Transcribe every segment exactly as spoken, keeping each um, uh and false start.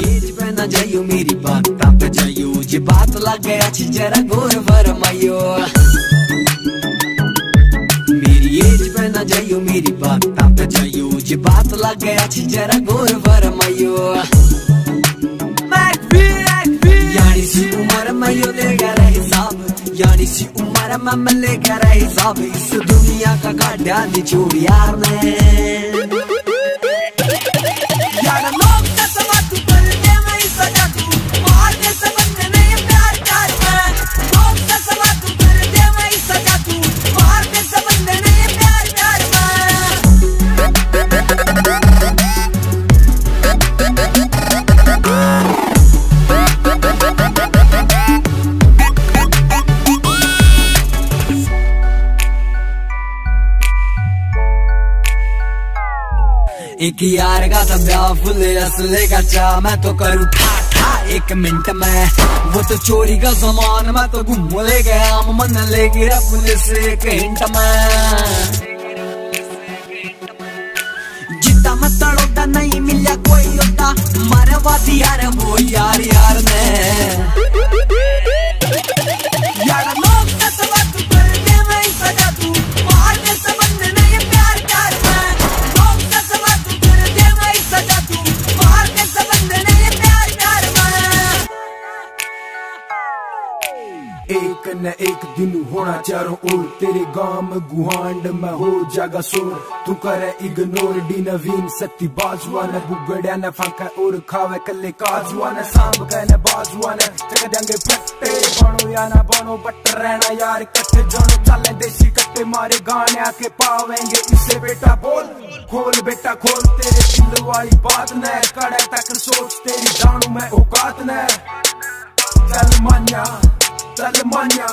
As पे ना जाइयो मेरी बात तक जाइयो जे बात लग गया छी जरा गौर फरमाइयो। मेरी एज पे ना जाइयो मेरी बात तक जाइयो जे बात लग गया छी जरा गौर फरमाइयो। यानी सी उम्र में यो लेगा रहे हिसाब, यानी सी उम्र में मैं लेगा रहे हिसाब, इस दुनिया का काटा निचोड़ यार ने। एक यार का था ब्याह फुले असले का चाह, मैं तो करूँ था था एक मिनट में, वो तो चोरी का सामान मैं तो घूम ले गया, मन ले गिरा पुलिस एक हिंट में। जितना मत तड़ोदा नहीं मिला कोई होता, मरवा दिया रे वो यार यार ने। यार लोग एक न एक दिन होना चारों ओर, तेरे गांव गुहांड में हो जागा शोर, तू करे इग्नोर डी नवीन सत्ती बाजवा न बुगड़या न फाका और खावे कल्ले काजवा न सांब का न बाजवा न चक देंगे पट्टे बनो या न बनो बट रहना यार कट्ठे जानो चले देशी कट्टे मारे गाने आके पावेंगे इसे। बेटा बोल खोल बेटा खोल तेरे दिल वाली बात न कड़े तक सोच तेरी जानू मैं औकात न। चल मान्या चल मान्या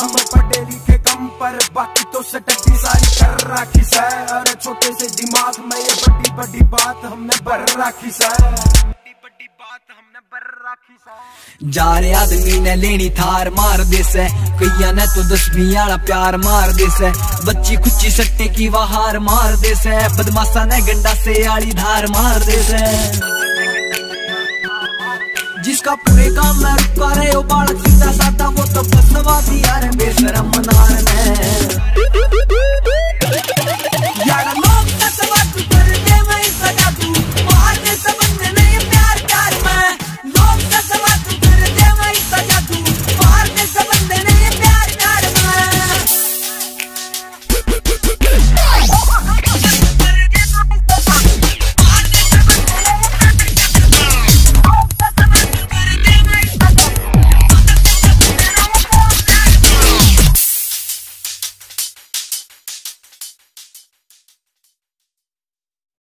हम पढ़े लिखे कम पर बाकी तो सटकी सारी कर राखी सै, अरे छोटे से दिमाग में ये बड़ी बड़ी बात हमने भर राखी सै, बड़ी बड़ी बात हमने भर राखी सै। जारे आदमी ने लेनी थार मार दे सै, कईया ने तो दसवीं आला प्यार मार दे सै, बच्ची खुच्ची सट्टे की वहार मार दे सै, बदमाशा ने गंडा से आली धार मार दे सै, जिसका पूरे काम में रुका रहे हो बालक सीधा साधा वो तो बसवा दिया रे बेशरम नार में।